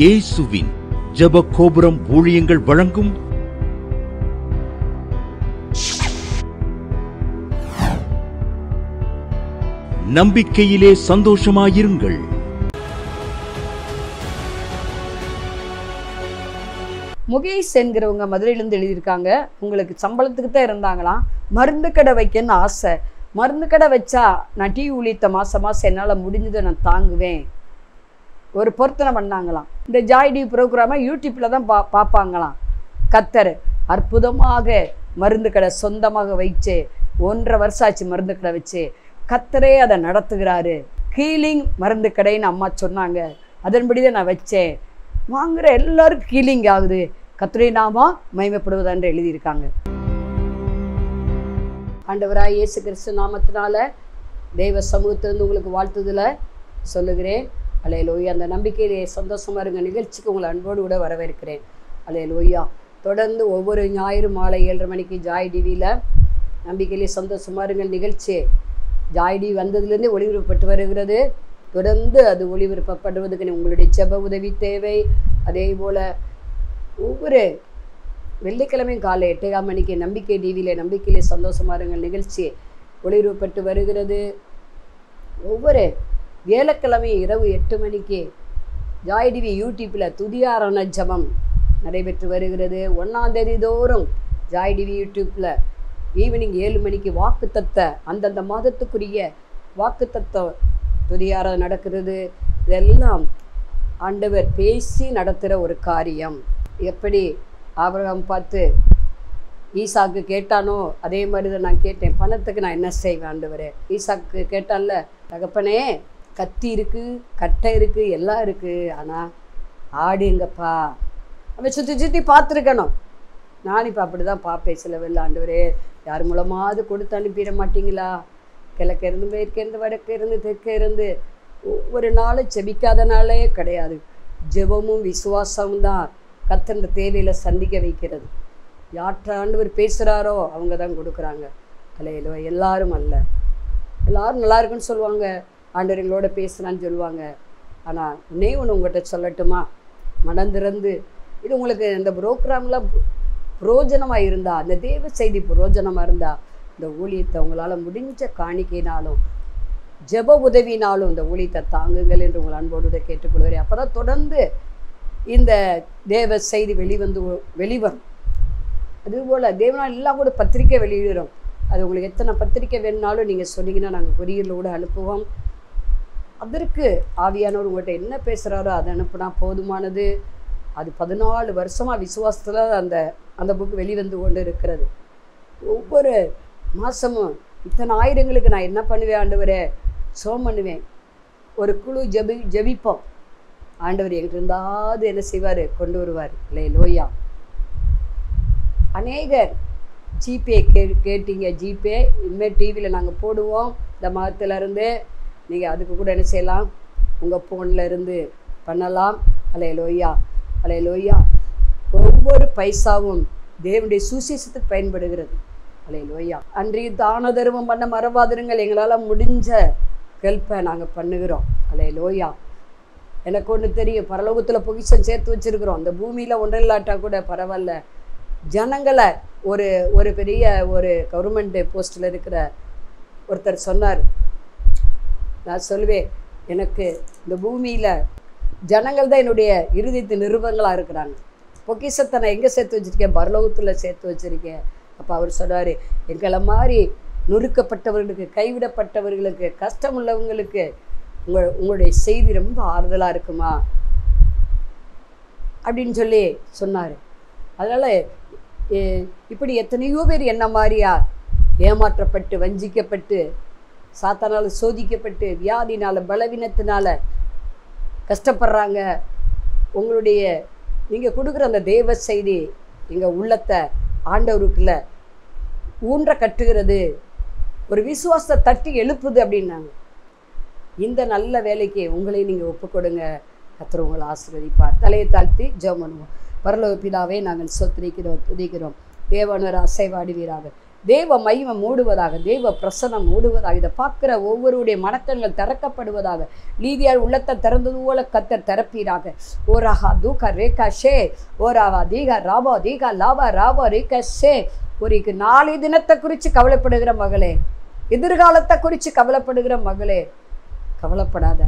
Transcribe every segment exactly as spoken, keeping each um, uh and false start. இயேசுவின் ஜெப கோபுரம் ஊழியங்கள் வழங்கும் நம்பிக்கையிலே சந்தோஷமாயிருங்கள். முகேஷ் என்கிறவங்க மதுரையிலிருந்து எழுதியிருக்காங்க. உங்களுக்கு சம்பளத்துக்கு தான் இருந்தாங்களாம், மருந்து கடை வைக்கன்னு ஆசை. மருந்து கடை வச்சா நான் டீ ஊழித்த மாதம் மாதம் என்னால் முடிஞ்சதை நான் தாங்குவேன். ஒரு பொருத்தனை பண்ணாங்களாம். இந்த ஜாய் டிவி ப்ரோக்ராமை யூடியூப்பில் தான் பா பார்ப்பாங்களாம். கத்தர் அற்புதமாக மருந்து கடை சொந்தமாக வைச்சு ஒன்றரை வருஷம் ஆச்சு மருந்து கடை வச்சு. கத்தரே அதை நடத்துகிறாரு. ஹீலிங் மருந்து கடைன்னு அம்மா சொன்னாங்க, அதன்படி தான் நான் வச்சேன். வாங்குற எல்லாரும் ஹீலிங் ஆகுது. கத்தரை நாமா மகிமைப்படுவதான்னு எழுதியிருக்காங்க. ஆண்டவராய் இயேசு கிறிஸ்து நாமத்தினால தெய்வ சமூகத்திலிருந்து உங்களுக்கு வாழ்த்துதலை சொல்லுகிறேன். அல்லேலூயா. அந்த நம்பிக்கையிலே சந்தோஷமாக இருங்க நிகழ்ச்சிக்கு உங்களை அன்போடு கூட வரவேற்கிறேன். அல்லேலூயா. தொடர்ந்து ஒவ்வொரு ஞாயிறு மாலை ஏழரை மணிக்கு ஜாய் டிவியில் நம்பிக்கையிலே சந்தோஷமாக இருங்க நிகழ்ச்சி ஜாய் டிவி வந்ததுலேருந்து ஒளிபரப்பட்டு வருகிறது. தொடர்ந்து அது ஒளிபரப்பப்படுவதற்கு உங்களுடைய ஜெப உதவி தேவை. அதே போல் ஒவ்வொரு வெள்ளிக்கிழமையும் காலை எட்டேகாம் மணிக்கு நம்பிக்கை டிவியிலே நம்பிக்கையிலே சந்தோஷமாக இருங்கள் நிகழ்ச்சி ஒளிபரப்பட்டு வருகிறது. ஒவ்வொரு வியாழக்கிழமையும் இரவு எட்டு மணிக்கு ஜாய் டிவி யூடியூப்பில் துதியாரான ஜபம் நடைபெற்று வருகிறது. ஒன்றாம் தேதி தோறும் ஜாய் டிவி யூடியூப்பில் ஈவினிங் ஏழு மணிக்கு வாக்குத்தத்த அந்தந்த மாதத்துக்குரிய வாக்குத்தத்த துதியார நடக்கிறது. இதெல்லாம் ஆண்டவர் பேசி நடத்துகிற ஒரு காரியம். எப்படி ஆபிரகாம் பார்த்து ஈசாக்கு கேட்டானோ அதே மாதிரி தான் நான் கேட்டேன். பணத்துக்கு நான் என்ன செய்வேன் ஆண்டவரே? ஈசாக்கு கேட்டான்ல, தகப்பனே கத்தி இருக்குது, கட்டை இருக்குது, எல்லாம் இருக்குது, ஆனால் ஆடுங்கப்பா. நம்ம சுற்றி சுற்றி பார்த்துருக்கணும். நான் இப்போ அப்படி தான் பார்ப்பேன். சில வெளில ஆண்டவரே யார் மூலமாவது கொடுத்து அனுப்பிட மாட்டிங்களா? கிழக்கிருந்து மேற்கிருந்து வடக்கிருந்து தெற்கிருந்து ஒவ்வொரு நாளும் செபிக்காதனாலே கிடையாது. ஜெபமும் விசுவாசமும் தான் கத்தந்த தேவையில் சந்திக்க வைக்கிறது. யாற்ற ஆண்டவர் பேசுகிறாரோ அவங்க தான் கொடுக்குறாங்க. அலையிலோ எல்லாரும் அல்ல. எல்லோரும் நல்லா இருக்குன்னு சொல்லுவாங்க, ஆண்டவர் எங்களோட பேசுகிறான்னு சொல்லுவாங்க. ஆனால் உன்னே ஒன்று உங்கள்கிட்ட சொல்லட்டுமா? மனந்திறந்து இது உங்களுக்கு இந்த ப்ரோக்ராம்லாம் புரோஜனமாக இருந்தால், அந்த தேவ செய்தி புரோஜனமாக இருந்தால், இந்த ஊழியத்தை உங்களால் முடிஞ்ச காணிக்கையினாலும் ஜெப உதவினாலும் இந்த ஊழியத்தை தாங்குங்கள் என்று உங்கள் அன்போடு கேட்டுக்கொள்கிறேன். அப்போ தான் தொடர்ந்து இந்த தேவ செய்தி வெளிவந்து வெளிவரும். அதுபோல் தேவனால் எல்லாம் கூட பத்திரிக்கை வெளியிடுறோம். அது உங்களுக்கு எத்தனை பத்திரிக்கை வேணுனாலும் நீங்கள் சொன்னீங்கன்னா நாங்கள் கொரியரில் கூட அனுப்புவோம். அதற்கு ஆவியானவர் உங்கள்கிட்ட என்ன பேசுகிறாரோ அதை அனுப்புனா போதுமானது. அது பதினாலு வருஷமாக விசுவாசத்தில் அந்த அந்த புக்கு வெளிவந்து கொண்டு இருக்கிறது. ஒவ்வொரு மாதமும் இத்தனை ஆயிரங்களுக்கு நான் என்ன பண்ணுவேன் ஆண்டவரே? சோம் பண்ணுவேன். ஒரு குழு ஜபி ஜபிப்போம். ஆண்டவர் எங்கிட்ட இருந்தாவது என்ன செய்வார்? கொண்டு வருவார். இல்லை லோயா. அநேகர் ஜிபே கே கேட்டீங்க ஜிபே இனிமேல் டிவியில் நாங்கள் போடுவோம். இந்த மரத்துலேருந்து நீங்கள் அதுக்கு கூட என்ன செய்யலாம்? உங்கள் ஃபோனில் இருந்து பண்ணலாம். அலே லோயா, அலே லோயா. ஒவ்வொரு பைசாவும் தேவனுடைய சுசேஷத்துக்கு பயன்படுகிறது. அலே லோயா. அன்றைக்கு தான தர்மம் பண்ண மறவாதிருங்கள். எங்களால் முடிஞ்ச ஹெல்ப்பை நாங்கள் பண்ணுகிறோம். அலே லோயா. எனக்கு ஒன்று தெரியும், பரலோகத்தில் பொக்கிஷம் சேர்த்து வச்சுருக்குறோம். இந்த பூமியில் ஒன்றில்லாட்டா கூட பரவாயில்ல. ஜனங்களை ஒரு ஒரு பெரிய ஒரு கவர்மெண்ட் போஸ்டில் இருக்கிற ஒருத்தர் சொன்னார். நான் சொல்லுவேன், எனக்கு இந்த பூமியில் ஜனங்கள் தான் என்னுடைய இறுதித்து நிருபங்களாக இருக்கிறாங்க. பொக்கிஷத்தை நான் எங்கே சேர்த்து வச்சுருக்கேன்? பரலோகத்தில் சேர்த்து வச்சுருக்கேன். அப்போ அவர் சொன்னார், எங்களை மாதிரி நொறுக்கப்பட்டவர்களுக்கு, கைவிடப்பட்டவர்களுக்கு, கஷ்டம் உள்ளவங்களுக்கு உங்கள் உங்களுடைய செய்தி ரொம்ப ஆறுதலாக இருக்குமா அப்படின்னு சொல்லி சொன்னார். அதனால் இப்படி எத்தனையோ பேர் என்ன மாதிரியா ஏமாற்றப்பட்டு, வஞ்சிக்கப்பட்டு, சாத்தானால் சோதிக்கப்பட்டு, வியாதினால், பலவீனத்தினால் கஷ்டப்படுறாங்க. உங்களுடைய நீங்கள் கொடுக்குற அந்த தேவ செய்தி எங்கள் உள்ளத்தை ஆண்டவருக்குள்ள ஊன்ற கட்டுகிறது, ஒரு விசுவாசத்தை தட்டி எழுப்புது அப்படின்னாங்க. இந்த நல்ல வேலைக்கு உங்களை நீங்கள் ஒப்பு கொடுங்க. கர்த்தர் உங்களை ஆசீர்வதிப்பார். தலையை தாழ்த்தி ஜெபம் பண்ணுவோம். பரலோக பிதாவே, நாங்கள் ஸ்தோத்திரிக்கிறோம், துதிக்கிறோம். தேவனார் அசைவாடுவீராக. தேவ மகிமை ஓடுவதாக, தேவ பிரசனம் ஓடுவதாக, இதை பார்க்குற ஒவ்வொருடைய மனக்கண்கள் திறக்கப்படுவதாக. நீதியார் உள்ளத்தை திறந்தது போல கத்த திறப்பீராக. ஓராகா தூகா ரேகா ஷே ஓராவா தீகா ராபா தீகா லாபா ராபா ரேகா ஷே. ஒரு நாளை தினத்தை குறித்து கவலைப்படுகிற மகளே, எதிர்காலத்தை குறித்து கவலைப்படுகிற மகளே, கவலைப்படாத.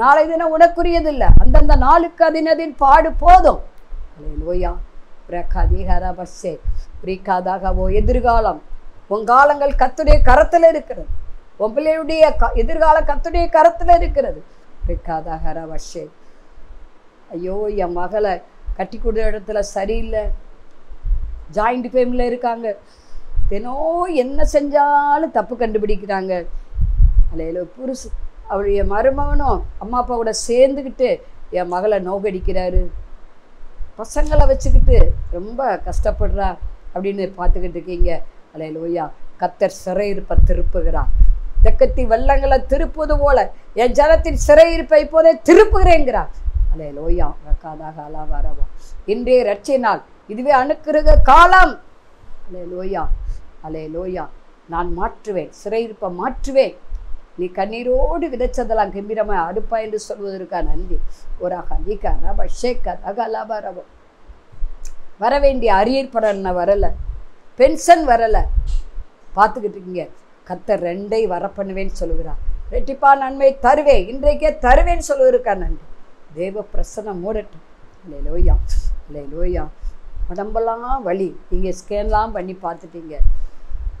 நாளை தினம் உனக்குரியதில்லை, அந்தந்த நாளுக்கு அதினதின் பாடு போதும். அல்லேலூயா. பிரகாதிகரபஸ்ஸே பிரிக்காதாகவோ எதிர்காலம் உன் காலங்கள் கத்துடைய கரத்தில் இருக்கிறது. உன் பிள்ளையுடைய க எதிர்காலம் கத்துடைய கரத்தில் இருக்கிறது. பிரிக்காதாகரபஸ்ஸே. ஐயோ, என் மகளை கட்டி கொடுத்த இடத்துல சரியில்லை, ஜாயிண்ட் ஃபேமிலியில் இருக்காங்க, தினோ என்ன செஞ்சாலும் தப்பு கண்டுபிடிக்கிறாங்க. அல்லேலூயா. புருஷ அவளுடைய மருமகனும் அம்மா அப்பாவோட சேர்ந்துக்கிட்டு என் மகளை நோக்கடிக்கிறாரு, பசங்களை வச்சுக்கிட்டு ரொம்ப கஷ்டப்படுறா அப்படின்னு பார்த்துக்கிட்டு இருக்கீங்க. அல்லேலூயா. கத்தர் சிறையிருப்பை திருப்புகிறார். தெக்கத்தி வெள்ளங்களை திருப்புவது போல என் ஜனத்தின் சிறையிருப்பை இப்போதே திருப்புகிறேங்கிறார். அல்லேலூயா. காதாக அலா வரவா. இன்றைய ரட்சினால் இதுவே அணுக்குருக காலம். அல்லேலூயா. அல்லேலூயா. நான் மாற்றுவேன், சிறையிருப்பை மாற்றுவேன். நீ கண்ணீரோடு விதைச்சதெல்லாம் கம்பீரமாக அடுப்பா என்று சொல்வதற்கா நன்றி. ஒரு அகலிகா ரபா ஷேக்கா தகலாபா ரபா. வர வேண்டிய அரியர் படம்னா வரலை, பென்ஷன் வரலை, பார்த்துக்கிட்டு இருக்கீங்க. கத்த ரெண்டை வரப்பண்ணுவேன்னு சொல்லுகிறார். ரெட்டிப்பா நன்மை தருவேன், இன்றைக்கே தருவேன்னு சொல்வதற்கா நன்றி. தேவ பிரசனம் மூடட்டும். இல்லை லோயா, இல்லை லோயா. உடம்பெல்லாம் வலி, நீங்கள் ஸ்கேன்லாம் பண்ணி பார்த்துட்டீங்க.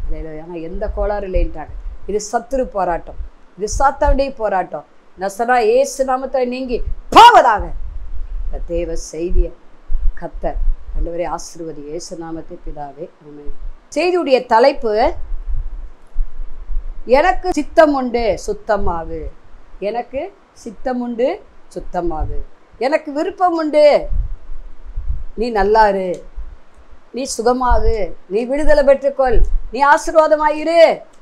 இல்லை லோயா. ஆனால் எந்த கோளாறு இல்லைன்ட்டாங்க. இது சத்துரு போராட்டம், இது சாத்தாவுடைய போராட்டம். நசரா ஏசு நாமத்தை நீங்கி போவதாக. தேவ செய்திய கத்தர் ஆண்டவரே ஆசீர்வதி. ஏசு நாமத்தை பிதாவே ஆமென். செய்தியுடைய தலைப்பு, எனக்கு சித்தம் உண்டு சுத்தமாகு. எனக்கு சித்தம் உண்டு சுத்தமாகு. எனக்கு விருப்பம் உண்டு, நீ நல்லாரு, நீ சுகமாகு, நீ விடுதலை பெற்றுக்கொள், நீ ஆசீர்வாதமாயிரு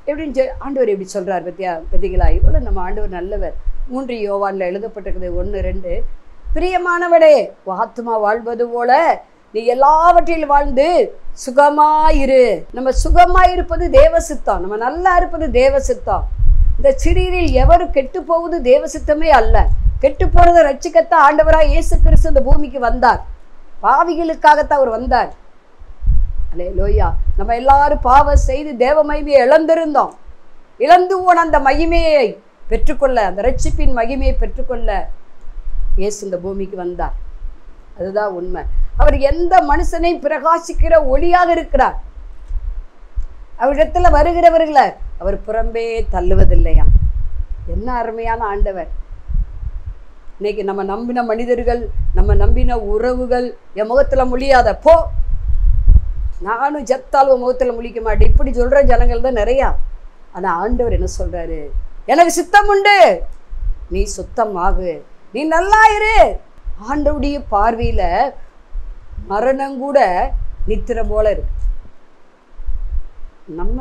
எப்படின்னு சொ ஆண்டவர் எப்படி சொல்கிறார். பத்தியா பத்திகளா, இவ்வளோ நம்ம ஆண்டவர் நல்லவர். மூன்று யோவானில் எழுதப்பட்டிருக்குது ஒன்று ரெண்டு. பிரியமானவடே, ஆத்மா வாழ்வது போல நீ எல்லாவற்றிலும் வாழ்ந்து சுகமாயிரு. நம்ம சுகமாயிருப்பது தேவ சித்தம், நம்ம நல்லா இருப்பது தேவ சித்தம். இந்த சிறியில் எவரும் கெட்டு போவது தேவ சித்தமே அல்ல. கெட்டு போனதை ரட்சிக்கத்தான் ஆண்டவராக இயேசு கிறிஸ்து இந்த பூமிக்கு வந்தார். பாவிகளுக்காகத்தான் அவர் வந்தார். அல்லேலூயா. நம்ம எல்லாரும் பாவம் செய்து தேவ மகிமையை இழந்திருந்தோம். இழந்து போன அந்த மகிமையை பெற்றுக்கொள்ள, அந்த ரட்சிப்பின் மகிமையை பெற்றுக்கொள்ள இயேசு இந்த பூமிக்கு வந்தார். அதுதான் உண்மை. அவர் எந்த மனுஷனையும் பிரகாசிக்கிற ஒளியாக இருக்கிறார். அவரிடத்துல வருகிறவர்களை அவர் புறம்பே தள்ளுவதில்லையா. என்ன அருமையான ஆண்டவர். இன்னைக்கு நம்ம நம்பின மனிதர்கள், நம்ம நம்பின உறவுகள் என் முகத்துல முடியாத போ, நானும் ஜத்தால் முகத்தில் முழிக்க மாட்டேன் இப்படி சொல்கிற ஜனங்கள் தான் நிறையா. ஆனால் ஆண்டவர் என்ன சொல்கிறாரு, எனக்கு சித்தம் உண்டு, நீ சுத்தம் ஆகு, நீ நல்லா இரு. ஆண்டவுடைய பார்வையில் மரணங்கூட நித்திர போல இருக்கு. நம்ம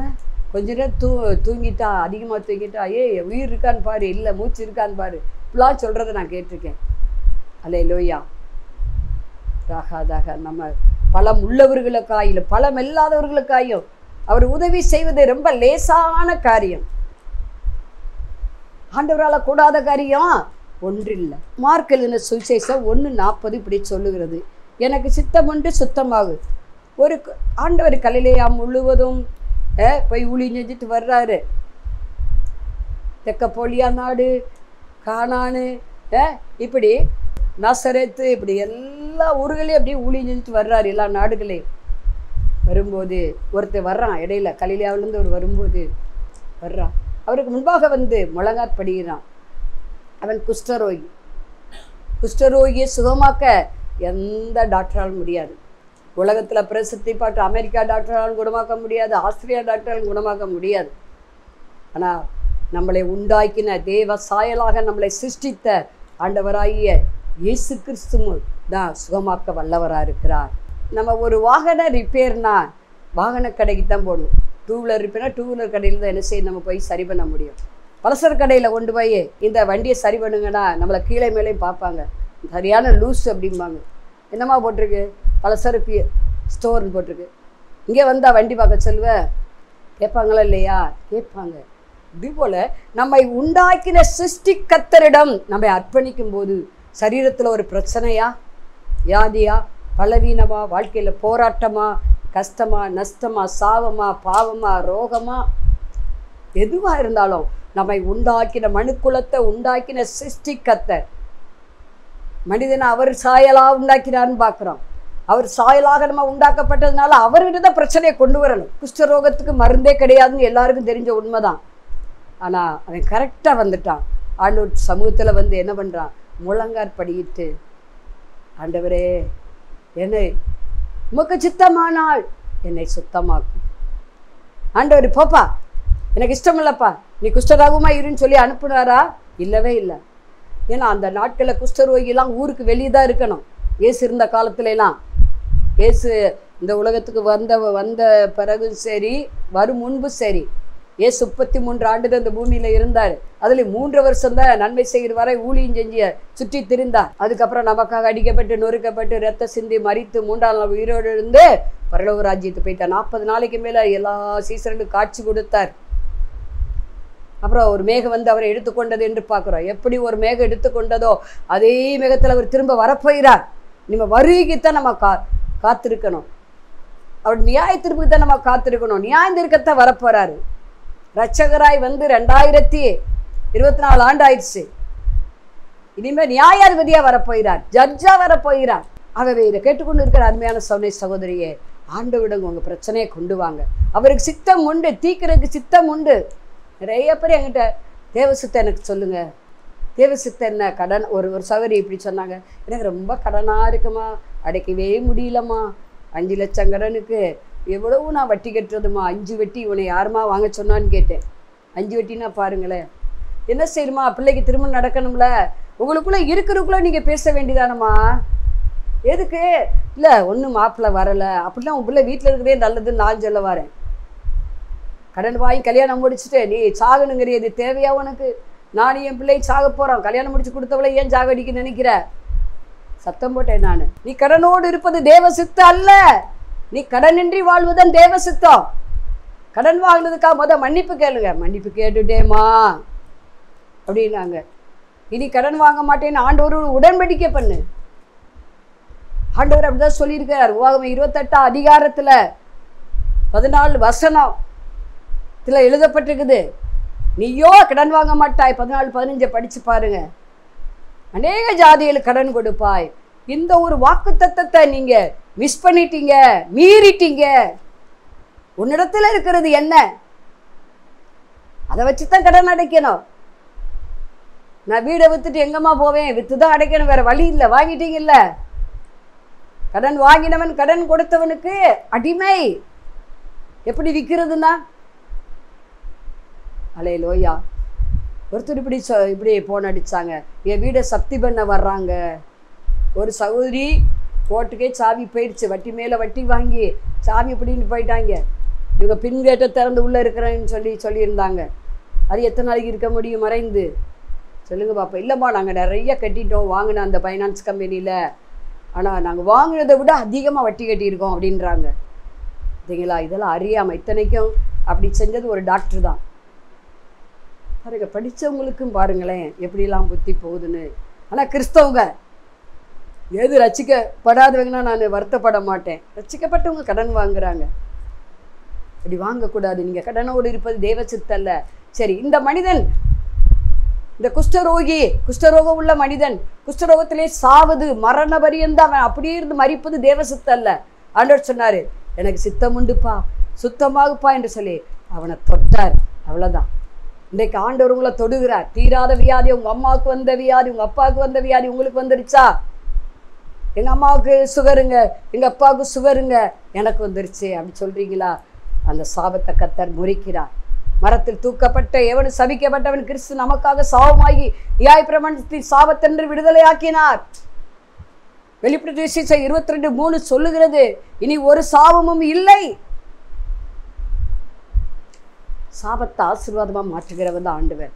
கொஞ்ச நேரம் தூ தூங்கிட்டா அதிகமாக தூங்கிட்டா ஏ உயிர் இருக்கான்னு பாரு, இல்லை மூச்சு இருக்கான்னு பாரு, இப்பெல்லாம் சொல்கிறத நான் கேட்டிருக்கேன். அல்லேலூயா. ராகாதாக நம்ம பலம் உள்ளவர்களுக்காயிலும் பலம் இல்லாதவர்களுக்காயும் அவர் உதவி செய்வது ரொம்ப லேசான காரியம். ஆண்டவரால் கூடாத காரியம் ஒன்றில்லை. மார்க் எழுதின சுவிசேஷம் ஒன்று நாற்பது இப்படி சொல்லுகிறது, எனக்கு சித்தம் ஒன்று சுத்தமாகு. ஒரு ஆண்டவர் கலிலேயா முழுவதும் போய் ஊழியம் செஞ்சுட்டு வர்றாரு. தெக்கப்போலியா நாடு, கானானு, இப்படி நசரேத்து, இப்படி எல்லா ஊர்களையும் அப்படியே ஊழியம் செஞ்சுட்டு வர்றாரு, எல்லா நாடுகளையும். வரும்போது ஒருத்தர் வர்றான், இடையில கலிலேயாவிலேருந்து ஒரு வரும்போது வர்றான். அவருக்கு முன்பாக வந்து முழங்காற்படுகிறான். அவன் குஷ்டரோகி. குஷ்டரோகியை சுகமாக்க எந்த டாக்டராலும் முடியாது. உலகத்தில் பிரசித்தி பாட்டு அமெரிக்கா டாக்டராலும் குணமாக்க முடியாது, ஆஸ்திரேலியா டாக்டராலும் குணமாக்க முடியாது. ஆனால் நம்மளை உண்டாக்கின தேவ சாயலாக நம்மளை சிருஷ்டித்த ஆண்டவராகிய இயேசு கிறிஸ்துவும் தான் சுகமாக்க வல்லவராக இருக்கிறார். நம்ம ஒரு வாகன ரிப்பேர்னா வாகன கடைக்கு தான் போகணும். டூ வீலர் ரிப்பேர்னா டூ வீலர் கடையில் தான் என்ன செய்ய நம்ம போய் சரி பண்ண முடியும். பலசர் கடையில் கொண்டு போய் இந்த வண்டியை சரி பண்ணுங்கன்னா நம்மளை கீழே மேலேயும் பார்ப்பாங்க, சரியான லூஸ் அப்படிம்பாங்க. என்னம்மா போட்டிருக்கு, பலசர் ஸ்டோர்னு போட்டிருக்கு. இங்கே வந்தால் வண்டி பார்க்க சொல்லுவேன், கேட்பாங்களா இல்லையா? கேட்பாங்க. இது போல நம்மை உண்டாக்கின சிருஷ்டி கர்த்தரிடம் நம்மை அர்ப்பணிக்கும் போது சரீரத்தில் ஒரு பிரச்சனையா, வியாதியா, பலவீனமா, வாழ்க்கையில் போராட்டமா, கஷ்டமா, நஷ்டமா, சாபமா, பாவமா, ரோகமா, எதுவாக இருந்தாலும் நம்மை உண்டாக்கின மனுக்குலத்தை உண்டாக்கின சிருஷ்டி கர்த்தர், மனிதனை அவர் சாயலாக உண்டாக்கிறான்னு பார்க்குறோம். அவர் சாயலாக நம்ம உண்டாக்கப்பட்டதுனால அவர்கிட்ட தான் பிரச்சனையை கொண்டு வரணும். குஷ்டரோகத்துக்கு மருந்தே கிடையாதுன்னு எல்லாருக்கும் தெரிஞ்ச உண்மை தான். ஆனால் அவன் கரெக்டாக வந்துட்டான். ஆண்டோர் சமூகத்தில் வந்து என்ன பண்ணுறான்? முழங்காற்படியிட்டு, ஆண்டவரே என்னை உமக்கு சுத்தமானால் என்னை சுத்தமாக்கும், ஆண்டவர் போப்பா எனக்கு இஷ்டம் இல்லைப்பா நீ குஷ்டராகமாக இருன்னு சொல்லி அனுப்புனாரா? இல்லவே இல்லை. ஏன்னா அந்த நாட்களில் குஷ்டரோகிலாம் ஊருக்கு வெளியே தான் இருக்கணும். ஏசு இருந்த காலத்துலலாம், ஏசு இந்த உலகத்துக்கு வந்த வந்த பிறகும் சரி வரும் முன்பும் சரி, ஏசு முப்பத்தி மூன்று ஆண்டு அந்த பூமியில் இருந்தார். அதில் மூன்று வருஷம்தான் நன்மை செய்கிற வரை ஊழியம் செஞ்சு சுற்றி திரிந்தார். அதுக்கப்புறம் நமக்காக அடிக்கப்பட்டு நொறுக்கப்பட்டு ரத்த சிந்தி மறித்து மூன்றாம் நாள் உயிரோடு இருந்து பரலோக ராஜ்யத்துக்கு போயிட்டார். நாற்பது நாளைக்கு மேலே எல்லா சீசனுக்கும் காட்சி கொடுத்தார். அப்புறம் ஒரு மேகம் வந்து அவரை எடுத்துக்கொண்டது என்று பார்க்குறோம். எப்படி ஒரு மேகம் எடுத்துக்கொண்டதோ அதே மேகத்தில் அவர் திரும்ப வரப்போகிறார். நம்ம வருகைக்குத்தான் நம்ம கா காத்திருக்கணும். அவர் நியாய தீர்ப்புக்கு தான் நம்ம காத்திருக்கணும். நியாயந்திருக்கத்தான் வரப்போகிறாரு. இரட்சகராய் வந்து ரெண்டாயிரத்தி இருபத்தி நாலு ஆண்டு ஆயிடுச்சு. இனிமேல் நியாயாதிபதியாக வரப்போகிறார், ஜட்ஜாக வரப்போகிறார். ஆகவே இதை கேட்டுக்கொண்டு இருக்கிற அருமையான சகோதர சகோதரியே, ஆண்டு விடுங்க, உங்கள் பிரச்சனையை கொண்டு வாங்க. அவருக்கு சித்தம் உண்டு, தீக்கிறதுக்கு சித்தம் உண்டு. நிறைய பேர் என்கிட்ட தேவ சித்தம் எனக்கு சொல்லுங்கள், தேவ சித்தம் என்ன கடன். ஒரு ஒரு சகோதரி இப்படி சொன்னாங்க, எனக்கு ரொம்ப கடனாக இருக்குமா, அடைக்கவே முடியலம்மா, அஞ்சு லட்சம் கடனுக்கு எவ்வளவு நான் வட்டி கட்டுறதுமா, அஞ்சு வட்டி உன்னை யாருமா வாங்க சொன்னான்னு கேட்டேன். அஞ்சு வட்டின்னா பாருங்களேன். என்ன செய்யணுமா, பிள்ளைக்கு திருமணம் நடக்கணும்ல, உங்களுக்குள்ளே இருக்கிறக்குள்ளே நீங்கள் பேச வேண்டியதானம்மா. எதுக்கு இல்லை ஒன்றும் மாப்பிள்ளை வரலை அப்படின்னா உன் பிள்ளை வீட்டில் இருக்கிறதே நல்லதுன்னு நான் சொல்ல வரேன். கடன் வாங்கி கல்யாணம் முடிச்சுட்டு நீ சாகணுங்கிறியது தேவையா உனக்கு? நான் என் பிள்ளை சாக போகிறோம், கல்யாணம் முடிச்சு கொடுத்தவளை ஏன் சாக அடிக்க நினைக்கிற? சத்தம் போட்டேன் நான். நீ கடனோடு இருப்பது தேவ சித்தம் அல்ல. நீ கடனின்றி வாழ்வதுதான் தேவ சித்தம். கடன் வாங்கினதுக்காக முதல் மன்னிப்பு கேளுங்க. மன்னிப்பு கேட்டுட்டேம்மா அப்படின்னாங்க. இனி கடன் வாங்க மாட்டேன்னு ஆண்டவரோடு உடன்படிக்கை பண்ணு. ஆண்டவர் அப்படிதான் சொல்லியிருக்கிறார். உபாகமம் இருபத்தெட்டா அதிகாரத்தில் பதினாலு வசனம் இதில் எழுதப்பட்டிருக்குது. நீயோ கடன் வாங்க மாட்டாய். பதினாலு பதினஞ்சை படித்து பாருங்க. அநேக ஜாதிகளுக்கு கடன் கொடுப்பாய். இந்த ஒரு வாக்கு தத்தத்தை நீங்கள் மிஸ் பண்ணிட்டீங்க, மீறிட்டீங்க. உன்னிடத்தில் இருக்கிறது என்ன, அதை வச்சு தான் கடன் அடைக்கணும். நான் வீடை விற்றுட்டு எங்கம்மா போவேன்? விற்று தான் அடைக்கணும், வேறு வழி இல்லை. வாங்கிட்டீங்கல்ல. கடன் வாங்கினவன் கடன் கொடுத்தவனுக்கு அடிமை. எப்படி விற்கிறதுனா, அலே லோயா. ஒருத்தர் இப்படி சொ இப்படி போன் அடித்தாங்க, என் வீடை சப்தி பண்ண வர்றாங்க. ஒரு சகோதரி கோர்ட்டுக்கே சாவி போயிடுச்சு, வட்டி மேலே வட்டி வாங்கி சாவி இப்படின்னு போயிட்டாங்க. இவங்க பின் கேட்டை திறந்து உள்ளே இருக்கிறேன்னு சொல்லி சொல்லியிருந்தாங்க. அது எத்தனை நாளைக்கு இருக்க முடியும் மறைந்து? சொல்லுங்கள் பாப்பா. இல்லைம்மா நாங்கள் நிறைய கட்டிட்டோம் வாங்கினோம் அந்த ஃபைனான்ஸ் கம்பெனியில், ஆனால் நாங்கள் வாங்கினதை விட அதிகமாக வட்டி கட்டியிருக்கோம் அப்படின்றாங்க. சரிங்களா? இதெல்லாம் அறியாமல். இத்தனைக்கும் அப்படி செஞ்சது ஒரு டாக்டர் தான். பாருங்க, படித்தவங்களுக்கும் பாருங்களேன் எப்படிலாம் புத்தி போகுதுன்னு. ஆனால் கிறிஸ்தவங்க எது ரசிக்கப்படாதவங்கன்னா நான் வருத்தப்பட மாட்டேன். ரசிக்கப்பட்டவங்க கடன் வாங்குறாங்க. அப்படி வாங்கக்கூடாது. நீங்கள் கடனோடு இருப்பது தெய்வ சித்தல்ல. சரி, இந்த மனிதன், இந்த குஷ்டரோகி, குஷ்டரோகம் உள்ள மனிதன் குஷ்டரோகத்திலே சாவது மரண பரியந்தான் அவன் அப்படியே இருந்து மறிப்பது தெய்வ சித்தல்ல. ஆண்டவர் சொன்னார், எனக்கு சித்தம் உண்டுப்பா, சுத்தமாகுப்பா என்று சொல்லி அவனை தொட்டார். அவ்வளோதான். இன்றைக்கு ஆண்டவர் உங்களை தொடுகிறார். தீராத வியாதி, உங்கள் அம்மாவுக்கு வந்த வியாதி, உங்கள் அப்பாவுக்கு வந்த வியாதி உங்களுக்கு வந்துருச்சா? எங்கள் அம்மாவுக்கு சுகருங்க, எங்கள் அப்பாவுக்கு சுகருங்க, எனக்கு வந்துருச்சு அப்படி சொல்கிறீங்களா? அந்த சாபத்தை கர்த்தர் முறிக்கிறார். மரத்தில் தூக்கப்பட்ட எவனு சபிக்கப்பட்டவன் கிறிஸ்து நமக்காக சாபமாகி நியாயப்பிரமாணத்தின் சாபத்தென்று விடுதலையாக்கினார். வெளிப்படை விசேஷம் இருபத்தி ரெண்டு மூணு சொல்லுகிறது, இனி ஒரு சாபமும் இல்லை. சாபத்தை ஆசீர்வாதமாக மாற்றுகிறவன் தான் ஆண்டவர்.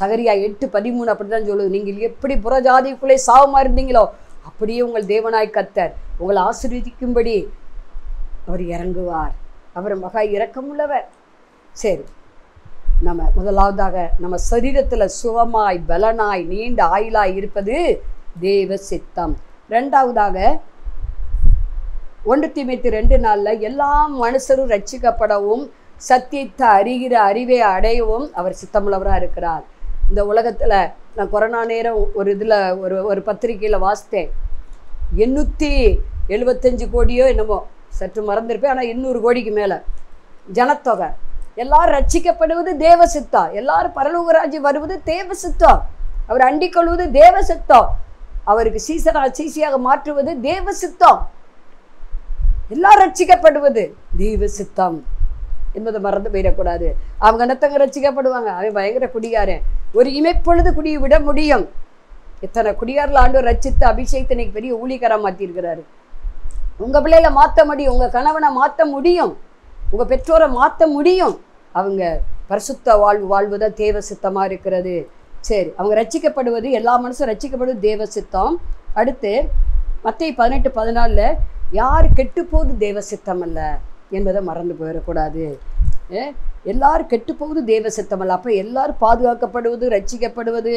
சகரியா எட்டு பதிமூணு அப்படி தான் சொல்லுது. நீங்கள் எப்படி புறஜாதிக்குள்ளே சாபமாக இருந்தீங்களோ அப்படியே உங்கள் தேவனாய் கர்த்தர் உங்களை ஆசீர்வதிக்கும்படி அவர் இறங்குவார். அவர் மகா இரக்கமுள்ளவர். சரி, நம்ம முதலாவதாக நம்ம சரீரத்தில் சுகமாய் பலனாய் நீண்ட ஆயுளாய் இருப்பது தேவ சித்தம். ரெண்டாவதாக ஒன்று தீமைத்து ரெண்டு நாளில் எல்லா மனுஷரும் ரட்சிக்கப்படவும் சத்தியத்தை அறிகிற அறிவை அடையவும் அவர் சித்தமுள்ளவராக இருக்கிறார். இந்த உலகத்தில் நான் கொரோனா நேரம் ஒரு இதில் ஒரு ஒரு பத்திரிக்கையில் வாசித்தேன். எண்ணூற்றி எழுபத்தஞ்சு கோடியோ என்னமோ, சற்று மறந்துருப்பேன், ஆனால் எண்ணூறு கோடிக்கு மேலே ஜனத்தொகை. எல்லாரும் ரட்சிக்கப்படுவது தேவ சித்தம். எல்லாரும் பரலோகராஜ்யம் வருவது தேவ சித்தம். அவர் அண்டிக் கொள்வது தேவ சித்தம். அவருக்கு சீசனா சீசியாக மாற்றுவது தேவ சித்தம். எல்லாரும் ரட்சிக்கப்படுவது தேவ சித்தம் என்பதை மறந்து போயிடக்கூடாது. அவங்க என்னத்தவங்க ரட்சிக்கப்படுவாங்க? அவன் பயங்கர குடிகாரன், ஒரு இமைப்பொழுது குடியை விட முடியும். எத்தனை குடிகாரில் ஆண்டு ரட்சித்து அபிஷேகத்தினைக்கு பெரிய ஊழியக்காரா மாற்றிருக்கிறாரு. உங்கள் பிள்ளைகளை மாற்ற முடியும், உங்கள் கணவனை மாற்ற முடியும், உங்கள் பெற்றோரை மாற்ற முடியும். அவங்க பரிசுத்த வாழ்வு வாழ்வுதான் தேவ சித்தமாக இருக்கிறது. சரி, அவங்க ரட்சிக்கப்படுவது, எல்லா மனுஷரும் ரட்சிக்கப்படுவது தேவ சித்தம். அடுத்து மத்தேயு பதினெட்டு பதினாலில் யார் கெட்டுப்போவது தேவ சித்தம் அல்ல என்பதை மறந்து போயிடக்கூடாது. எல்லாரும் கெட்டுப்போவது தேவ சித்தம் அல்ல. அப்போ எல்லாரும் பாதுகாக்கப்படுவது, ரட்சிக்கப்படுவது,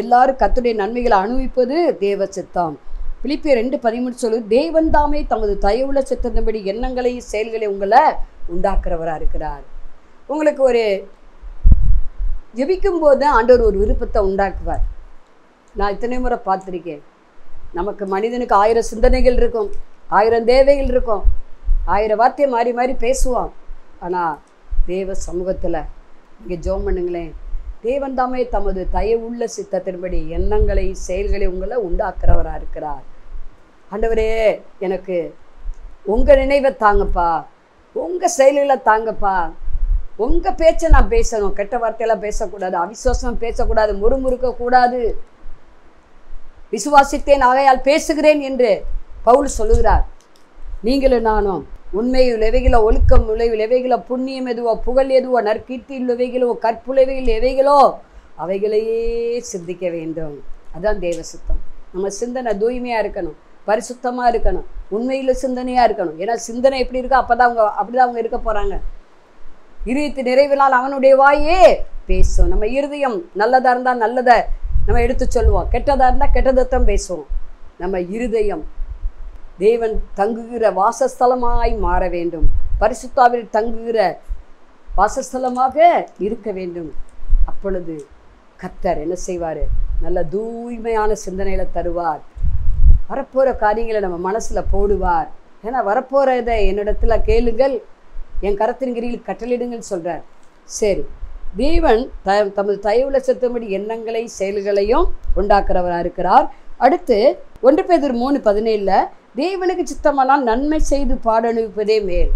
எல்லாரும் கர்த்தருடைய நன்மைகளை அனுபவிப்பது தேவ சித்தம். பிலிப்பியர் ரெண்டு பதிமூணு சொல்லு, தேவன் தாமே தமது தயவுள்ள சித்தத்தின்படி எண்ணங்களை செயல்களை உங்களை உண்டாக்குறவராக இருக்கிறார். உங்களுக்கு ஒரு ஜெபிக்கும்போது தான் ஆண்டவர் ஒரு விருப்பத்தை உண்டாக்குவார். நான் இத்தனை முறை பார்த்துருக்கேன். நமக்கு மனிதனுக்கு ஆயிரம் சிந்தனைகள் இருக்கும், ஆயிரம் தேவைகள் இருக்கும், ஆயிரம் வார்த்தையை மாறி மாறி பேசுவான். ஆனால் தேவ சமூகத்தில் இங்கே ஜெபம் பண்ணுங்களேன், தேவன் தாமே தமது தயவுள்ள சித்தத்தின்படி எண்ணங்களை செயல்களை உங்களை உண்டாக்குறவராக இருக்கிறார். ஆண்டவரே, எனக்கு உங்கள் நினைவை தாங்கப்பா, உங்கள் செயல்களை தாங்கப்பா, உங்கள் பேச்சை நான் பேசணும், கெட்ட வார்த்தையெல்லாம் பேசக்கூடாது, அவிசுவாசம் பேசக்கூடாது, முறுமுறுக்கக்கூடாது. விசுவாசித்தேன் ஆகையால் பேசுகிறேன் என்று பவுல் சொல்லுகிறார். நீங்களும் நானும் உண்மையை உலவைகளோ ஒழுக்கம் உழைவில் எவைகளோ புண்ணியம் எதுவோ புகழ் எதுவோ நற்கீர்த்தியில் உலவைகளோ கற்புலவைகள் எவைகளோ அவைகளையே சிந்திக்க வேண்டும். அதுதான் தேவ சித்தம். நம்ம சிந்தனை தூய்மையாக இருக்கணும், பரிசுத்தமாக இருக்கணும், உண்மையில் சிந்தனையாக இருக்கணும். ஏன்னா சிந்தனை எப்படி இருக்கோ அப்போ தான் அவங்க அப்படிதான் அவங்க இருக்க போகிறாங்க. இருதயத்து நிறைவினால் அவனுடைய வாயே பேசும். நம்ம இருதயம் நல்லதாக இருந்தால் நல்லதை நம்ம எடுத்து சொல்லுவோம், கெட்டதாக இருந்தால் கெட்டதத்தம் பேசுவோம். நம்ம இருதயம் தேவன் தங்குகிற வாசஸ்தலமாய் மாற வேண்டும், பரிசுத்தாவில் தங்குகிற வாசஸ்தலமாக இருக்க வேண்டும். அப்பொழுது கர்த்தர் என்ன செய்வார்? நல்ல தூய்மையான சிந்தனைகளை தருவார். வரப்போகிற காரியங்களை நம்ம மனசில் போடுவார். ஏன்னா வரப்போகிற இதை என்னிடத்துல கேளுங்கள், என் கரத்தின்கிரியில் கட்டளிடுங்கள்னு சொல்கிறார். சரி, தேவன் த தமது தயவுள்ள சித்தப்படி எண்ணங்களை செயல்களையும் உண்டாக்குறவராக இருக்கிறார். அடுத்து ஒன்று பேதுரு மூணு பதினேழில், தேவனுக்கு சித்தமெல்லாம் நன்மை செய்து பாடணுவிப்பதே மேல்.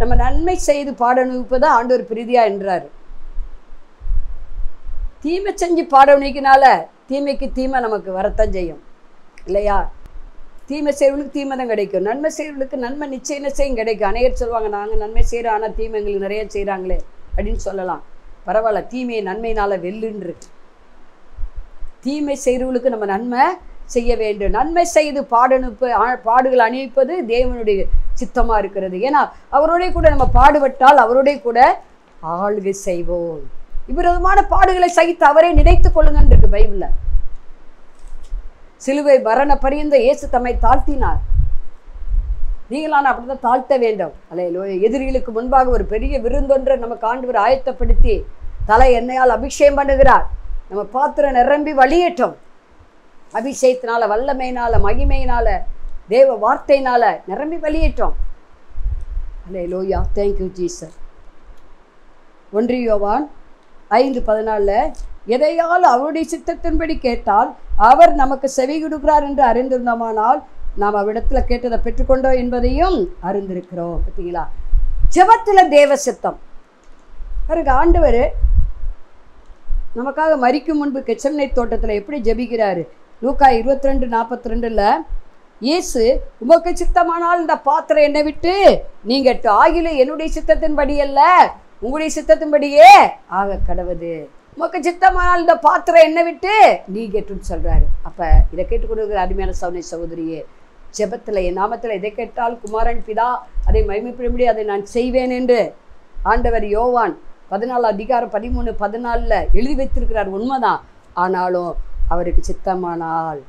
நம்ம நன்மை செய்து பாடணுவிப்பதை ஆண்டவர் பிரீதியாக என்றார். தீமை செஞ்சு பாடணுக்கினால தீமைக்கு தீமை நமக்கு வரத்தான் செய்யும், இல்லையா? தீமை செய்வர்களுக்கு தீமை தான் கிடைக்கும், நன்மை செய்வர்களுக்கு நன்மை நிச்சயம் நிச்சயம் கிடைக்கும். அநேகர் சொல்லுவாங்க, நாங்கள் நன்மை செய்கிறோம் ஆனால் தீமை எங்களுக்கு நிறைய செய்கிறாங்களே அப்படின்னு சொல்லலாம். பரவாயில்ல, தீமையை நன்மையினால் வெல்லுன்று. தீமை செய்கிறவர்களுக்கு நம்ம நன்மை செய்ய வேண்டும். நன்மை செய்து பாடனுப்பு பாடுகள் அணிவிப்பது தேவனுடைய சித்தமாக இருக்கிறது. ஏன்னா அவரோடைய கூட நம்ம பாடுபட்டால் அவருடைய கூட ஆளுகை செய்வோம். இவ்விதமான பாடுகளை சகித்து அவரே நினைத்து கொள்ளுங்கன்னு இருக்கு பைபிளில். சிலுவை மரண பரியந்த இயேசு தம்மை தாழ்த்தினார். நீங்களான அப்படிதான் தாழ்த்த வேண்டும். அல்ல, எதிரிகளுக்கு முன்பாக ஒரு பெரிய விருந்தொன்றை நமக்கு ஆண்டவர் ஆயத்தப்படுத்தி தலை எண்ணெயால் அபிஷேகம் பண்ணுகிறார். நம்ம பாத்திரம் நிரம்பி வழியேற்றோம். அபிஷேகத்தினால, வல்லமையினால, மகிமையினால, தேவ வார்த்தையினால நிரம்பி வெளியிட்டோம். Hallelujah, thank you Jesus. ஒன்று யோவான் ஐந்து பதினாலில், எதையால் அவருடைய சித்தத்தின்படி கேட்டால் அவர் நமக்கு செவி கொடுக்கிறார் என்று அறிந்திருந்தோமானால் நாம் அவ்விடத்துல கேட்டதை பெற்றுக்கொண்டோம் என்பதையும் அறிந்திருக்கிறோம். பார்த்தீங்களா, ஜெபத்தில் தேவ சித்தம். பிறகு ஆண்டவர் நமக்காக மரிக்கும் முன்பு கெச்சமனை தோட்டத்தில் எப்படி ஜெபிக்கிறாரு? லூக்கா இருபத்தி ரெண்டு நாற்பத்தி ரெண்டில், இயேசு உமக்கு சித்தமானால் இந்த பாத்திரம் என்னை விட்டு நீங்கட்டு, ஆகில என்னுடைய சித்தத்தின்படி அல்ல உங்களுடைய சித்தத்தின்படியே ஆக கடவுது. உமக்கு சித்தமானால் இந்த பாத்திரம் என்னை விட்டு நீ கெட்டுன்னு சொல்கிறாரு. அப்போ இதை கேட்டுக்கொண்டு அருமையான சவுனை சகோதரியே, ஜெபத்தில் என் நாமத்தில் எதை கேட்டால் குமாரன் பிதா அதை மகிமைப்படும்படி அதை நான் செய்வேன் என்று ஆண்டவர் யோவான் பதினாலு அதிகாரம் பதிமூணு பதினாலில் எழுதி வைத்திருக்கிறார். உண்மைதான். ஆனாலும் அவருக்கு சித்தமானால்,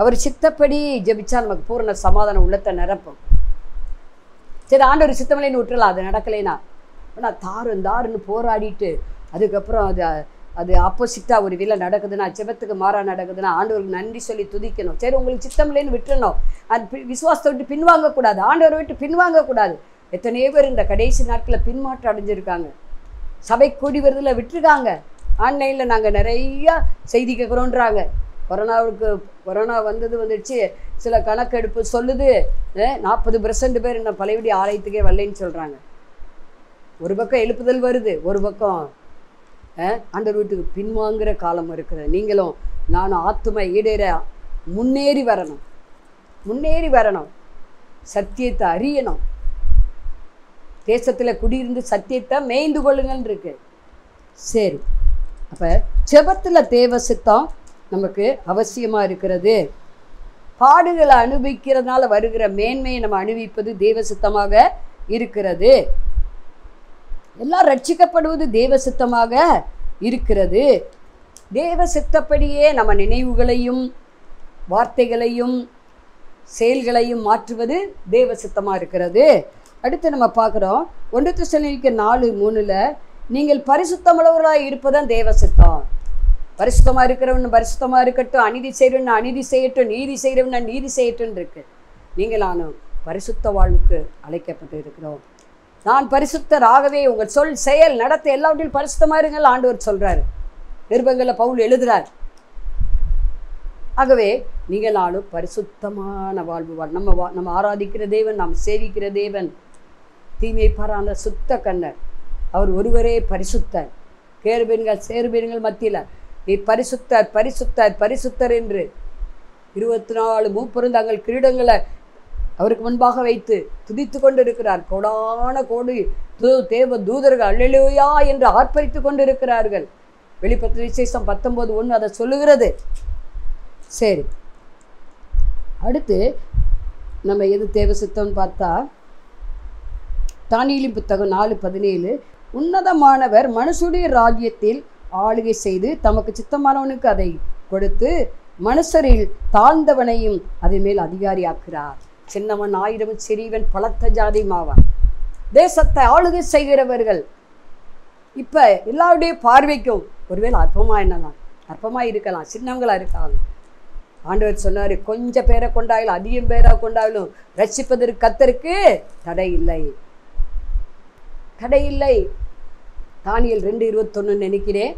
அவர் சித்தப்படி ஜெபிச்சா நமக்கு பூரண சமாதான உள்ளத்தை நிரப்பும். சரி, ஆண்டவர் சித்தமில்லைன்னு விட்டுறலாம், அது நடக்கலைன்னா. ஆனால் தாரு தாருன்னு போராடிட்டு அதுக்கப்புறம் அது அது ஆப்போசிட்டாக ஒரு விலை நடக்குதுன்னா, ஜெபத்துக்கு மாறா நடக்குதுன்னா ஆண்டவருக்கு நன்றி சொல்லி துதிக்கணும். சரி, உங்களுக்கு சித்தமில்லைன்னு விட்டுறணும். அது விசுவாசத்தை விட்டு பின்வாங்கக்கூடாது, ஆண்டவரை விட்டு பின்வாங்கக்கூடாது. எத்தனையோ பேர் இந்த கடைசி நாட்களில் பின்மாற்றம் அடைஞ்சிருக்காங்க, சபை கூடி வருதுல விட்டுருக்காங்க. ஆன்லைனில் நாங்கள் நிறையா செய்தி கேட்குறோன்றாங்க. கொரோனாவுக்கு கொரோனா வந்தது வந்துடுச்சு, சில கணக்கெடுப்பு சொல்லுது நாற்பது பெர்சன்ட் பேர் இன்னும் பழையபடி ஆலயத்துக்கே வரலைன்னு சொல்கிறாங்க. ஒரு பக்கம் எழுப்புதல் வருது, ஒரு பக்கம் ஆண்டவர் வீட்டுக்கு பின்வாங்குகிற காலம் இருக்கிறது. நீங்களும் நானும் ஆத்தும ஈடேற முன்னேறி வரணும், முன்னேறி வரணும், சத்தியத்தை அறியணும். தேசத்தில் குடியிருந்து சத்தியத்தை மேய்ந்து கொள்ளுங்கன்னு இருக்கு. சரி, அப்போ ஜெபத்தில் தேவ சித்தம் நமக்கு அவசியமாக இருக்கிறது. பாடுகளை அனுபவிக்கிறதுனால வருகிற மேன்மையை நம்ம அனுபவிப்பது தேவ சித்தமாக இருக்கிறது. எல்லாம் ரட்சிக்கப்படுவது தேவ சித்தமாக இருக்கிறது. தேவ சித்தப்படியே நம்ம நினைவுகளையும் வார்த்தைகளையும் செயல்களையும் மாற்றுவது தேவ சித்தமாக இருக்கிறது. அடுத்து நம்ம பார்க்குறோம் ஒன்று தெசலோனிக்கே நாலு மூணில், நீங்கள் பரிசுத்தமுள்ளவர்களாக இருப்பதுதான் தேவ சித்தம். பரிசுத்தமாக இருக்கிறவன் பரிசுத்தமாக இருக்கட்டும், அநீதி செய்கிறவன் அநீதி செய்யட்டும், நீதி செய்கிறவன் நீதி செய்யட்டும்னு இருக்கு. நீங்கள் நானும் பரிசுத்த வாழ்வுக்கு அழைக்கப்பட்டு இருக்கிறோம். நான் பரிசுத்தராகவே உங்கள் சொல் செயல் நடத்த எல்லாவற்றிலும் பரிசுத்தமாக இருங்கள் ஆண்டவர் சொல்கிறார். நிருபங்களில் பவுல் எழுதுகிறார். ஆகவே நீங்கள் நானும் பரிசுத்தமான வாழ்வு வாழ் நம்ம வா நம்ம ஆராதிக்கிற தேவன், நாம் சேவிக்கிற தேவன் தீமையை பாராத சுத்த கண்ணர். அவர் ஒருவரே பரிசுத்தர். கேருபீன்கள் சேருபீன்கள் மத்தியில் நீ பரிசுத்தர் பரிசுத்தர் பரிசுத்தர் என்று இருபத்தி நாலு மூப்பரும் தங்கள் கிரீடங்களை அவருக்கு முன்பாக வைத்து துதித்து கொண்டிருக்கிறார். கோடான கோடி தூ தேவ தூதர்கள் அல்லேலூயா என்று ஆர்ப்பரித்து கொண்டிருக்கிறார்கள். வெளிப்பத்து விசேஷம் பத்தொன்பது ஒன்று அதை சொல்லுகிறது. சரி, அடுத்து நம்ம எது தேவ சித்தம்னு பார்த்தா, தானியேல் புத்தகம் நாலு பதினேழு, உன்னதமானவர் மனுஷருடைய ராஜ்யத்தில் ஆளுகை செய்து தமக்கு சித்தமானவனுக்கு அதை கொடுத்து மனுஷரில் தாழ்ந்தவனையும் அதன் மேல் அதிகாரியாக்குறார். சின்னவன் ஆயிரமும் சிறியவன் பலத்த ஜாதியுமாவான். தேசத்தை ஆளுகை செய்கிறவர்கள் இப்போ எல்லாருடைய பார்வைக்கும் ஒருவேளை அற்பமாக என்னலாம், அற்பமாக இருக்கலாம், சின்னவங்களாக இருக்கலாம். ஆண்டவர் சொன்னார், கொஞ்சம் பேரை கொண்டாயிலும் அதிகம் பேராக கொண்டாயிலும் ரட்சிப்பதற்கு கர்த்தருக்கு தடை இல்லை, தடையில்லை. தானியேல் ரெண்டு இருபத்தொன்னு நினைக்கிறேன்.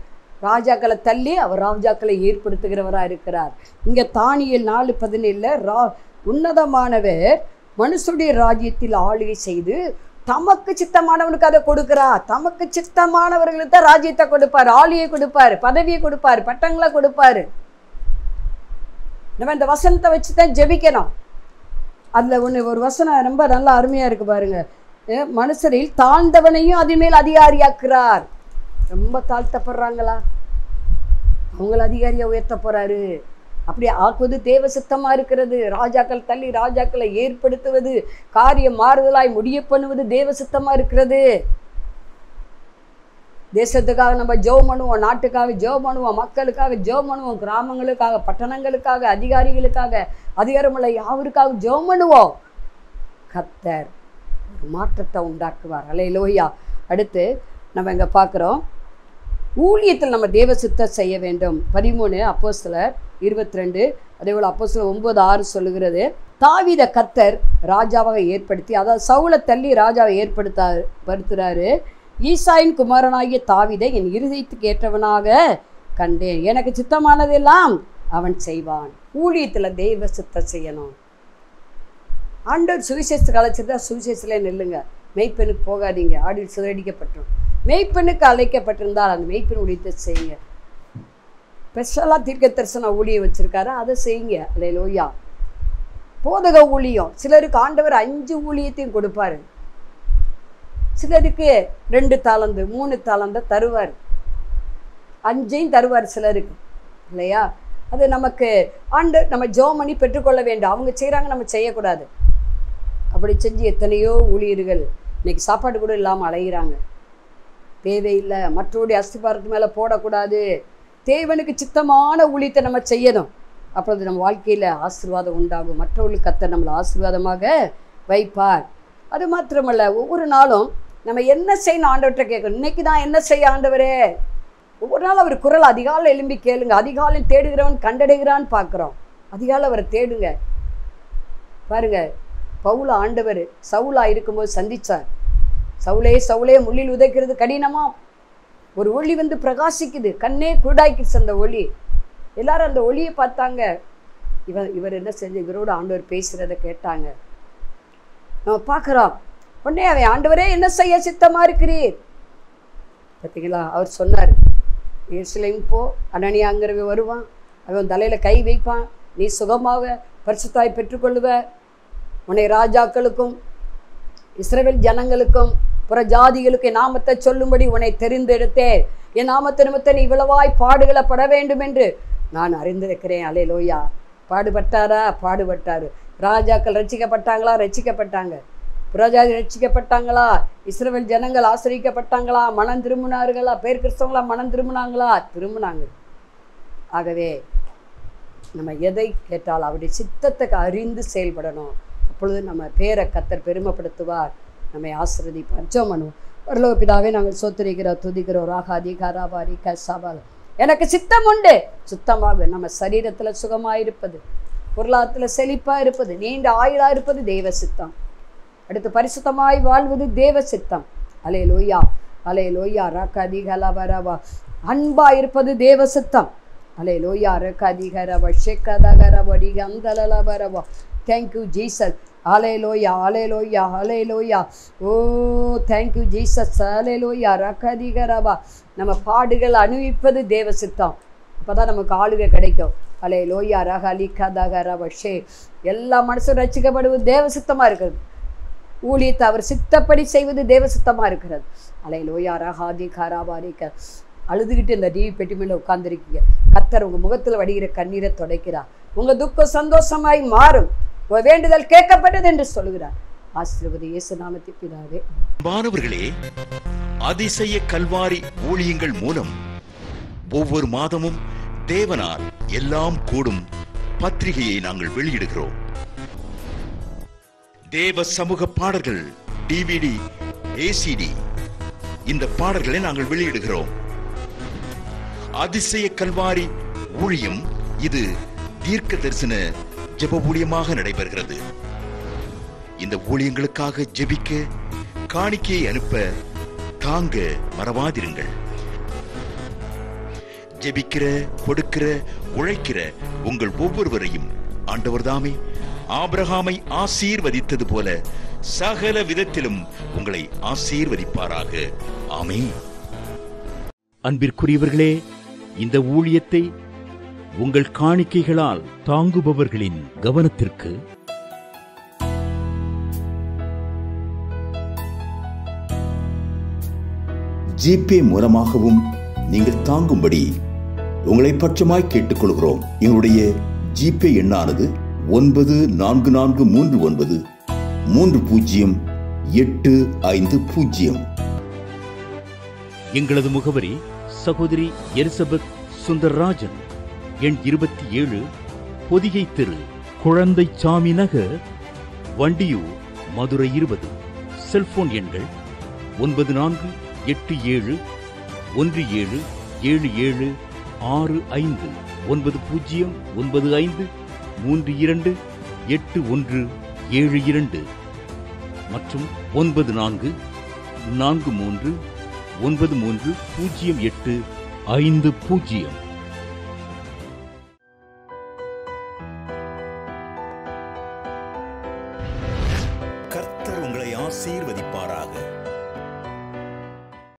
ராஜாக்களை தள்ளி அவர் ராஜாக்களை ஏற்படுத்துகிறவராக இருக்கிறார். இங்கே தானியேல் நாலு பதினேழில் ரா உன்னதமானவர் மனுஷருடைய ராஜ்யத்தில் ஆளுகை செய்து தமக்கு சித்தமானவனுக்கு அதை கொடுக்குறார். தமக்கு சித்தமானவர்களுக்கு தான் ராஜ்யத்தை கொடுப்பார், ஆளுகையை கொடுப்பார், பதவியை கொடுப்பார், பட்டங்களை கொடுப்பார். நம்ம இந்த வசனத்தை வச்சு தான் ஜெபிக்கணும். அதில் ஒன்று ஒரு வசனம் ரொம்ப நல்லா அருமையாக இருக்குது பாருங்கள். மனுஷரில் தாழ்ந்தவனையும் அது மேல் அதிகாரியாக்குறார். ரொம்ப தாழ்த்தப்படுறாங்களா அவங்கள அதிகாரியா உயர்த்த போறாரு. அப்படி ஆக்குவது தேவ சித்தமா இருக்கிறது. ராஜாக்கள் தள்ளி ராஜாக்களை ஏற்படுத்துவது, காரியம் மாறுதலாய் முடிய பண்ணுவது தேவ சித்தமா இருக்கிறது. தேசத்துக்காக நம்ம ஜெபம் பண்ணுவோம், நாட்டுக்காக ஜெபம் பண்ணுவோம், மக்களுக்காக ஜெபம் பண்ணுவோம், கிராமங்களுக்காக பட்டணங்களுக்காக அதிகாரிகளுக்காக அதிகாரமுள்ள யாவருக்காக ஜெபம் பண்ணுவோம். கர்த்தர் ஒரு மாற்றத்தை உண்டாக்குவார். அல்லேலூயா. அடுத்து நம்ம இங்கே பார்க்குறோம் ஊழியத்தில் நம்ம தேவ சித்தம் செய்ய வேண்டும். பதிமூணு அப்போஸ்தலர் இருபத்தி ரெண்டு, அதே போல் அப்போஸ்தலர் ஒன்பது ஆறு சொல்லுகிறது, தாவீதை கர்த்தர் ராஜாவாக ஏற்படுத்தி, அதாவது சவுலை தள்ளி ராஜாவை ஏற்படுத்தா படுத்துறாரு. ஈசாயின் குமாரனாகிய தாவீதை என் இருதயத்துக்கு ஏற்றவனாக கண்டேன், எனக்கு சித்தமானதெல்லாம் அவன் செய்வான். ஊழியத்தில் தேவ சித்தம் செய்யணும். ஆண்டவர் சுவிசேஷத்துக்கு அழைச்சிருந்தா சுவிசேஷத்தில் நில்லுங்க, மெய்ப்பெண்ணுக்கு போகாதீங்க, ஆடில் சிதறடிக்கப்பட்டோம். மெய்ப்பெண்ணுக்கு அழைக்கப்பட்டிருந்தால் அந்த மெய்ப்பெண் ஊழியத்தை செய்யுங்க. ஸ்பெஷலாக தீர்க்க தரிசன ஊழியம் வச்சுருக்காரு, அதை செய்யுங்க. அல்லேலூயா. போதக ஊழியம், சிலருக்கு ஆண்டவர் அஞ்சு ஊழியத்தையும் கொடுப்பார், சிலருக்கு ரெண்டு தாளந்து மூணு தாளந்தை தருவார், அஞ்சையும் தருவார் சிலருக்கு, இல்லையா? அது நமக்கு ஆண்டு நம்ம ஜோமணி பெற்றுக்கொள்ள வேண்டும். அவங்க செய்கிறாங்க, நம்ம செய்யக்கூடாது. அப்படி செஞ்சு எத்தனையோ ஊழியர்கள் இன்றைக்கி சாப்பாடு கூட இல்லாமல் அலைகிறாங்க. தேவையில்லை, மற்றோடைய அஸ்திபாரத்து மேலே போடக்கூடாது. தேவனுக்கு சித்தமான ஊழியத்தை நம்ம செய்யணும். அப்பொழுது நம்ம வாழ்க்கையில் ஆசீர்வாதம் உண்டாகும். மற்றவர்களுக்கு கர்த்தர் நம்மளை ஆசீர்வாதமாக வைப்பார். அது மாத்திரமல்ல, ஒவ்வொரு நாளும் நம்ம என்ன செய்யணும் ஆண்டவர்கிட்ட கேட்கணும். இன்றைக்கி தான் என்ன செய்ய ஆண்டவரே? ஒவ்வொரு நாள் அவர் குரல் அதிகாலை எழும்பி கேளுங்க. அதிகாலையும் தேடுகிறவன் கண்டடைகிறான்னு பார்க்குறோம். அதிகாலை அவரை தேடுங்க. பாருங்கள், பவுல் ஆண்டவர் சவுலாக இருக்கும்போது சந்தித்தார். சவுலே சவுலே முள்ளில் உதைக்கிறது கடினமா? ஒரு ஒளி வந்து பிரகாசிக்குது, கண்ணே குருடாய்க்குச்சு அந்த ஒளி. எல்லாரும் அந்த ஒளியை பார்த்தாங்க. இவர் இவர் என்ன செஞ்சு இவரோட ஆண்டவர் பேசுகிறத கேட்டாங்க. நம்ம பார்க்குறோம். உடனே அவன், ஆண்டவரே என்ன செய்ய சித்தமாக இருக்கிறீர்? பார்த்தீங்களா, அவர் சொன்னார், எருசலேம் போ, அனனியாங்கிறவ வருவான், அவன் தலையில் கை வைப்பான், நீ சுகமாக பரிசுத்தாய் பெற்றுக்கொள்ளுவ, உன்னை ராஜாக்களுக்கும் இஸ்ரவேல் ஜனங்களுக்கும் புற ஜாதிகளுக்கு என் நாமத்தை சொல்லும்படி உன்னை தெரிந்தெடுத்தே, என் நாமத்து நிமித்த நீ இவ்வளவாய் பாடுகளை பட வேண்டும் என்று நான் அறிந்திருக்கிறேன். அலே லோயா. பாடுபட்டாரா? பாடுபட்டார். ராஜாக்கள் ரட்சிக்கப்பட்டாங்களா? ரட்சிக்கப்பட்டாங்க. புறஜாதி ரட்சிக்கப்பட்டாங்களா? இஸ்ரவேல் ஜனங்கள் ஆசிரியப்பட்டாங்களா? மனம் திரும்பினார்களா? பேர் கிறிஸ்தவங்களா மனம் திரும்பினாங்களா? திரும்பினாங்க. ஆகவே நம்ம எதை கேட்டால் அவருடைய சித்தத்தை அறிந்து செயல்படணும். அப்பொழுது நம்ம பேரை கர்த்தர் பெருமைப்படுத்துவார், நம்மை ஆசீர்வதிப்பார். ஜெபம் பண்ணுவோம். வரலோ பிதாவே, நாங்கள் சோத்திரிக்கிறோம், துதிக்கிறோம். ராகா அதிகாராபாரி கசாபால் எனக்கு சித்தம் உண்டு. சுத்தமாக நம்ம சரீரத்தில் சுகமாயிருப்பது, பொருளாதாரத்தில் செழிப்பாக இருப்பது, நீண்ட ஆயுளாக இருப்பது தெய்வ சித்தம். அடுத்து பரிசுத்தமாய் வாழ்வது தேவ சித்தம். அலே லோய்யா, அலே லோய்யா. ராக்காதி கலாபராவா அன்பாக இருப்பது தேவ சித்தம். அலே லோய்யா. ரக்காதி கரவா ஷேக்காதாகரவடி அந்தலவரவா. Thank you Jesus. Hallelujah, hallelujah, hallelujah. Oh thank you Jesus. Hallelujah. ரக்காதி கரவா நம்ம பாடுகள் அனுபவிப்பது தேவ சித்தம். அப்போ தான் நமக்கு ஆளுகை கிடைக்கும். அலே லோய்யா. ரஹலி கதாகரவா ஷே. எல்லா மனசும் ரசிக்கப்படுவது தேவ சித்தமாக இருக்கிறது. ஊழியத்தை அவர் சித்தப்படி செய்வது தேவ சித்தமாக இருக்கிறது. அலை லோயாரா ஹாதி காராபாரிக்க. அழுதுகிட்டு இந்த டிவி பெட்டிமையில் உட்கார்ந்துருக்கீங்க. கர்த்தர் உங்கள் முகத்தில் வடிகிற கண்ணீரை துடைக்கிறார். உங்கள் துக்கம் சந்தோஷமாய் மாறும். உங்கள் வேண்டுதல் கேட்கப்பட்டது என்று சொல்கிறார். ஆசீர்வாதம் இயேசு நாமத்தில் பிதாவே. மாணவர்களே, அதிசய கல்வாரி ஊழியங்கள் மூலம் ஒவ்வொரு மாதமும் தேவனால் எல்லாம் கூடும் பத்திரிகையை நாங்கள் வெளியிடுகிறோம். தேவ சமூக பாடல்கள் டிவிடி, ஏசிடி, இந்த பாடல்களை நாங்கள் வெளியிடுகிறோம். அதிசய கல்வாரி ஊழியம் இது தீர்க்க தரிசன ஜெப ஊழியமாக நடைபெறுகிறது. இந்த ஊழியங்களுக்காக ஜெபிக்க, காணிக்கையை அனுப்ப தாங்க மறவாதிருங்கள். ஜெபிக்கிற, கொடுக்கிற, உழைக்கிற உங்கள் ஒவ்வொருவரையும் ஆண்டவர் தாமே ஆபிரகாமை ஆசீர்வதித்தது போல சகல விதத்திலும் உங்களை ஆசீர்வதிப்பாராக. ஆமென். அன்பிற்குரியவர்களே, இந்த ஊழியத்தை உங்கள் காணிக்கைகளால் தாங்குபவர்களின் கவனத்திற்கு ஜிபே மூலமாகவும் நீங்கள் தாங்கும்படி உங்களை பட்சமாய் கேட்டுக்கொள்கிறோம். எங்களுடைய ஜிபே எண்ணானது ஒன்பது நான்கு நான்கு மூன்று ஒன்பது மூன்று பூஜ்ஜியம் எட்டு ஐந்து பூஜ்ஜியம். எங்களது முகவரி சகோதரி எலிசபெத் சுந்தரராஜன், எண் இருபத்தி ஏழு, பொதிகை தெரு, குழந்தை சாமி நகர், வண்டியூர், மதுரை இருபது. செல்போன் எண்கள் ஒன்பது நான்கு எட்டு ஏழு ஒன்று ஏழு ஏழு ஏழு ஆறு ஐந்து, ஒன்பது பூஜ்ஜியம் ஒன்பது ஐந்து மூன்று இரண்டு எட்டு ஒன்று ஏழு இரண்டு மற்றும் ஒன்பது நான்கு நான்கு மூன்று ஒன்பது மூன்று பூஜ்ஜியம் எட்டு ஐந்து பூஜ்ஜியம். கர்த்தர் உங்களை ஆசீர்வதிப்பாராக.